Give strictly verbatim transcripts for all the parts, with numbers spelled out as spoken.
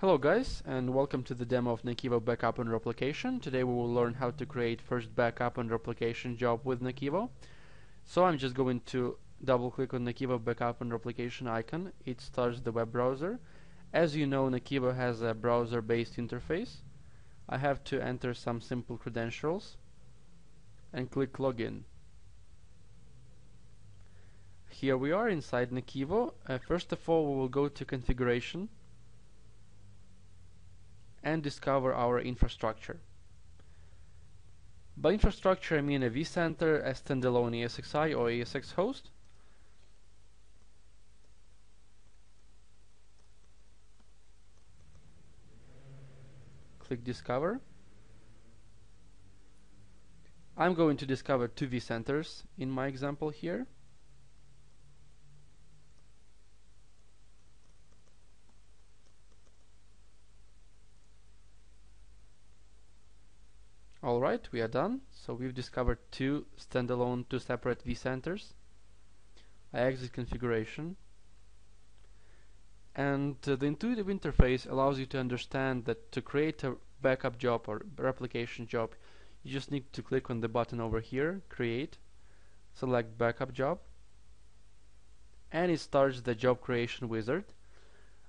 Hello guys, and welcome to the demo of NAKIVO backup and replication. Today we will learn how to create first backup and replication job with NAKIVO. So I'm just going to double click on NAKIVO backup and replication icon. It starts the web browser. As you know, NAKIVO has a browser based interface. I have to enter some simple credentials and click login. Here we are inside NAKIVO. Uh, first of all, we will go to configuration and discover our infrastructure. By infrastructure I mean a vCenter, a standalone ESXi or E S X host, click discover. I'm going to discover two vCenters in my example here. Alright, we are done. So we've discovered two standalone, two separate vCenters. I exit configuration. And uh, the intuitive interface allows you to understand that to create a backup job or replication job, you just need to click on the button over here, create, select backup job, and it starts the job creation wizard.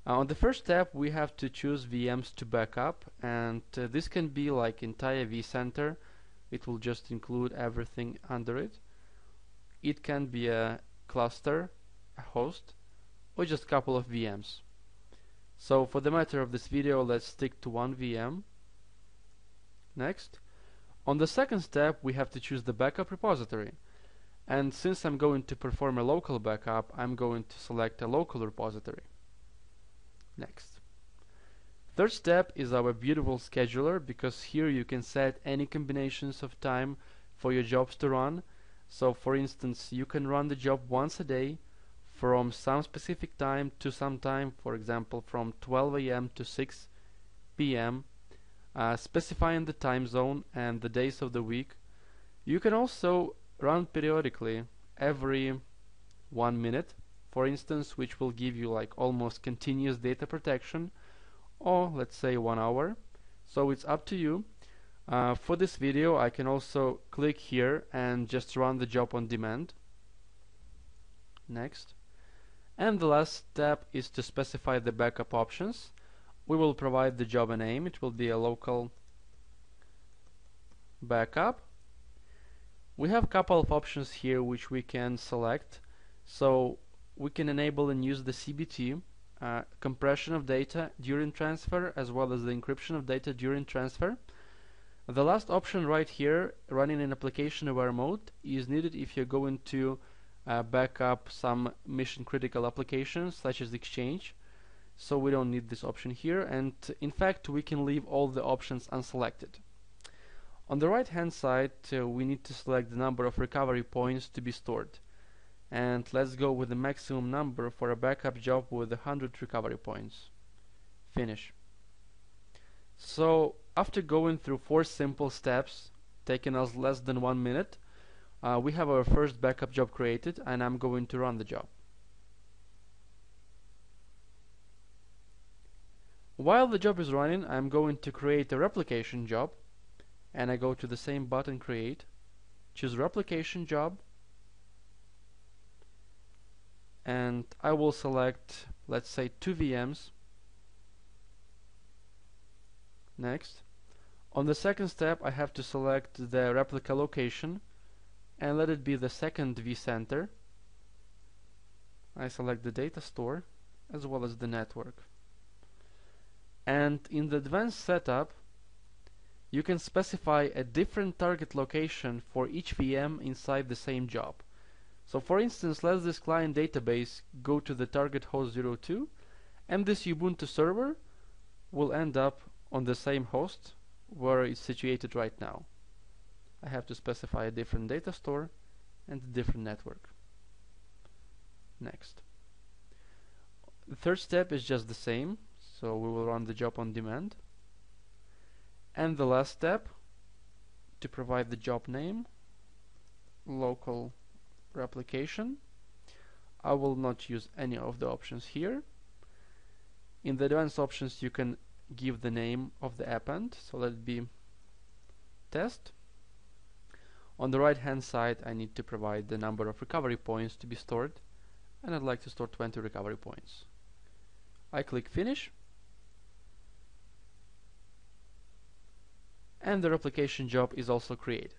Uh, on the first step we have to choose V Ms to backup, and uh, this can be like entire vCenter. It will just include everything under it. It can be a cluster, a host, or just a couple of V Ms. So for the matter of this video, let's stick to one V M. Next. On the second step we have to choose the backup repository, and since I'm going to perform a local backup, I'm going to select a local repository. Next. Third step is our beautiful scheduler, because here you can set any combinations of time for your jobs to run. So for instance, you can run the job once a day from some specific time to some time, for example from twelve A M to six P M, uh, specifying the time zone and the days of the week. You can also run periodically every one minute, for instance, which will give you like almost continuous data protection, or let's say one hour. So it's up to you. Uh, for this video I can also click here and just run the job on demand. Next. And the last step is to specify the backup options. We will provide the job a name. It will be a local backup. We have a couple of options here which we can select. So we can enable and use the C B T, uh, compression of data during transfer, as well as the encryption of data during transfer. The last option right here, running in application aware mode, is needed if you're going to uh, back up some mission critical applications such as Exchange. So we don't need this option here, and in fact we can leave all the options unselected. On the right hand side uh, we need to select the number of recovery points to be stored. And let's go with the maximum number for a backup job with one hundred recovery points. Finish. So after going through four simple steps, taking us less than one minute, uh, we have our first backup job created, and I'm going to run the job. While the job is running, I'm going to create a replication job, and I go to the same button, create, choose replication job, and I will select, let's say, two V Ms. Next. On the second step I have to select the replica location and let it be the second vCenter. I select the data store as well as the network. And in the advanced setup you can specify a different target location for each V M inside the same job. So for instance, let this client database go to the target host zero two, and this Ubuntu server will end up on the same host where it's situated right now. I have to specify a different data store and a different network. Next. The third step is just the same, so we will run the job on demand. And the last step, to provide the job name, local replication. I will not use any of the options here, In the advanced options you can give the name of the append, so let it be test. On the right hand side I need to provide the number of recovery points to be stored, and I'd like to store twenty recovery points. I click finish, and the replication job is also created.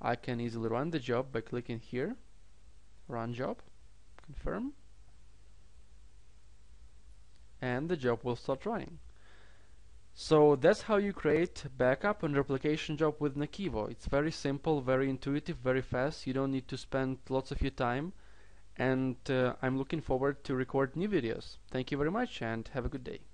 I can easily run the job by clicking here, run job, confirm, and the job will start running. So that's how you create backup and replication job with NAKIVO. It's very simple, very intuitive, very fast. You don't need to spend lots of your time, and uh, I'm looking forward to record new videos. Thank you very much and have a good day.